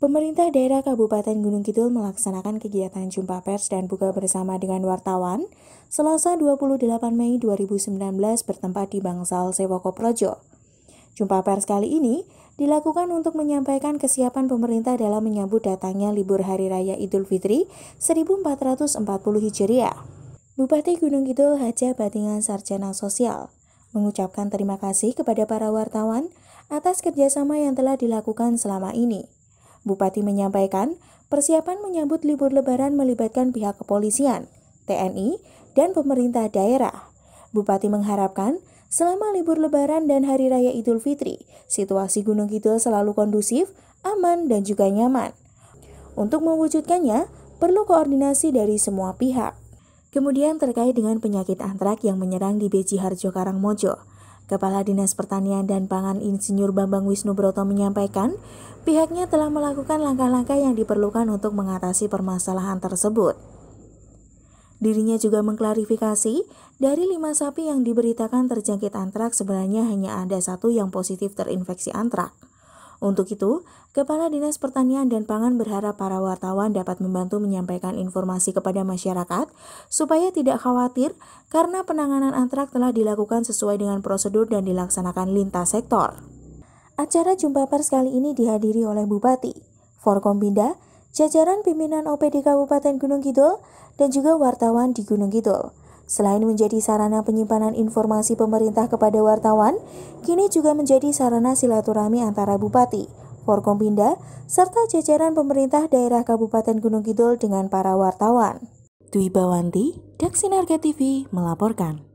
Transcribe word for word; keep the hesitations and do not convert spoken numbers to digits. Pemerintah daerah Kabupaten Gunungkidul melaksanakan kegiatan jumpa pers dan buka bersama dengan wartawan Selasa dua puluh delapan Mei dua ribu sembilan belas bertempat di Bangsal Sewokoprojo. Jumpa pers kali ini dilakukan untuk menyampaikan kesiapan pemerintah dalam menyambut datangnya libur Hari Raya Idul Fitri seribu empat ratus empat puluh Hijriah. Bupati Gunungkidul Haja Badingah Sarjana Sosial mengucapkan terima kasih kepada para wartawan atas kerjasama yang telah dilakukan selama ini. Bupati menyampaikan, persiapan menyambut libur lebaran melibatkan pihak kepolisian, T N I, dan pemerintah daerah. Bupati mengharapkan, selama libur lebaran dan Hari Raya Idul Fitri, situasi Gunungkidul selalu kondusif, aman, dan juga nyaman. Untuk mewujudkannya, perlu koordinasi dari semua pihak. Kemudian terkait dengan penyakit antrak yang menyerang di Bejiharjo, Karangmojo, Kepala Dinas Pertanian dan Pangan Insinyur Bambang Wisnubroto menyampaikan, pihaknya telah melakukan langkah-langkah yang diperlukan untuk mengatasi permasalahan tersebut. Dirinya juga mengklarifikasi, dari lima sapi yang diberitakan terjangkit antrak sebenarnya hanya ada satu yang positif terinfeksi antrak. Untuk itu, Kepala Dinas Pertanian dan Pangan berharap para wartawan dapat membantu menyampaikan informasi kepada masyarakat supaya tidak khawatir karena penanganan antrak telah dilakukan sesuai dengan prosedur dan dilaksanakan lintas sektor. Acara jumpa pers kali ini dihadiri oleh Bupati, Forkopimda, jajaran pimpinan O P D Kabupaten Gunungkidul, dan juga wartawan di Gunungkidul. Selain menjadi sarana penyimpanan informasi pemerintah kepada wartawan, kini juga menjadi sarana silaturahmi antara Bupati, Forkopimda, serta jajaran pemerintah daerah Kabupaten Gunungkidul dengan para wartawan. Dwi Bawanti, Daksinarga T V melaporkan.